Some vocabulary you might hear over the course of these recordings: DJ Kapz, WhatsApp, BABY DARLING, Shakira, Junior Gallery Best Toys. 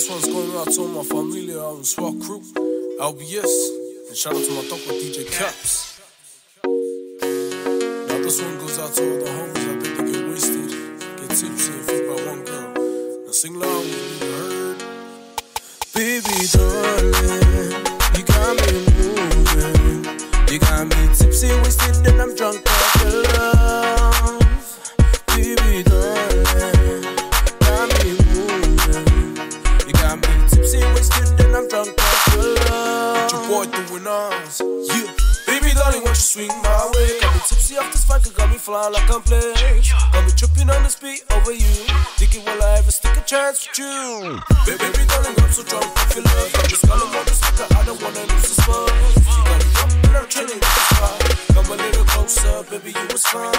This one's going out to my family out in Swa Crew, LBS, and shout out to my top with DJ Kapz. Now this one goes out to all the homies that think they get wasted, get tipsy and feed by one girl. Now sing loud when you heard. Baby darling, you got me moving, you got me tipsy, wasted, and I'm drunk off your love. Baby darling, got me moving, you got me tipsy, wasted, and I'm drunk off your love. What your boy doing us, yeah. Baby darling, won't you swing my way? Got me tipsy off this vodka, got me flying like I'm playing. Got me tripping on this beat over you, thinking will I ever stick a chance with you? Baby darling, I'm so drunk off your love. I'm just calling on this liquor, I don't wanna lose this love. You got me up and I'm chilling with the fire. Come a little closer, baby, you was fine.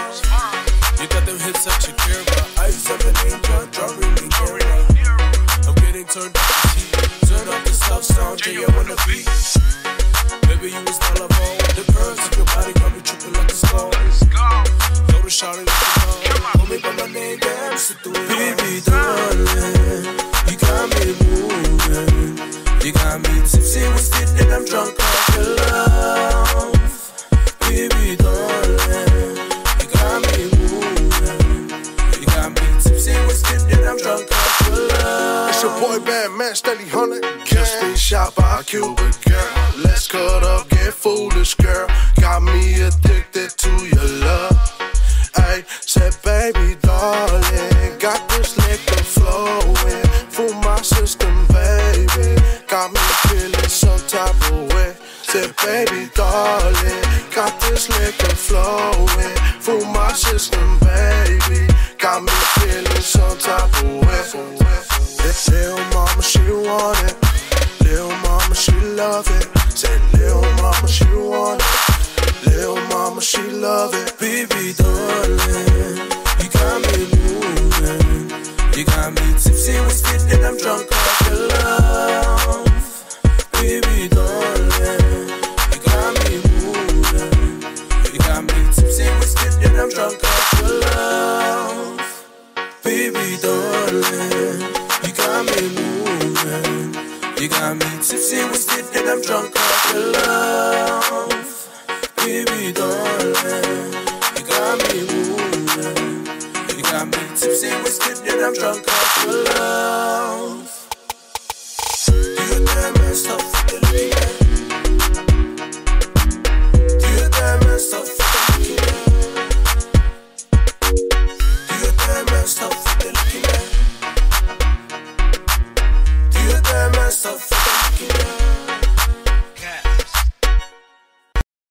You got them hits at Shakira, ice up an angel, drawing me nearer. I'm getting turned up the heat, turn up this love sound, Jay, I wanna be. Baby, you was all of all the curves of your body, got me tripping like a skull. Throw the shot in the mouth, call me by my name, damn, sit through it. Baby, darling, you got me moving, you got me tipsy, wasted, and I'm drunk off your love. Baby, darling, you got me moving, you got me tipsy, wasted, and I'm drunk off your love. It's your boy, Bad Man, steady hunting. Just been shot by a Cuban girl. Let's cut up, get foolish, girl. Got me addicted to your love. Ayy, said baby darling, got this liquor flowing through my system, baby. Got me feeling some type of way. Said baby darling, got this liquor flowing through my system, baby. Got me feeling some type of way. Little mama, she want it. Little mama, she love it. Said little mama, she want it. Little mama, she love it. Baby darling, you got me moving, you got me tipsy, wasted, and I'm drunk off your love. Baby darling, you got me moving, you got me tipsy, wasted, and I'm drunk off your love. Baby darling, you got me moving, you got me tipsy, wasted, and I'm drunk off your love. Baby darling, you got me moving, you got me tipsy, wasted, and I'm drunk off your love. Do you damn messed up for the weekend? Do you damn messed up for the weekend? Do you damn messed up for the weekend? Do you damn messed up for the weekend?